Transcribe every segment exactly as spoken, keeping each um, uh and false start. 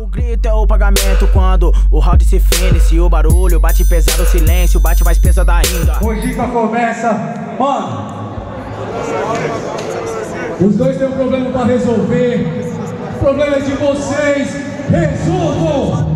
O grito é o pagamento quando o round se fende. Se o barulho bate pesado, o silêncio bate mais pesado ainda. O Giga começa, mano. Os dois têm um problema pra resolver. O problema é de vocês. Resolvam!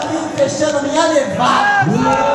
E aí, fechando minha levada.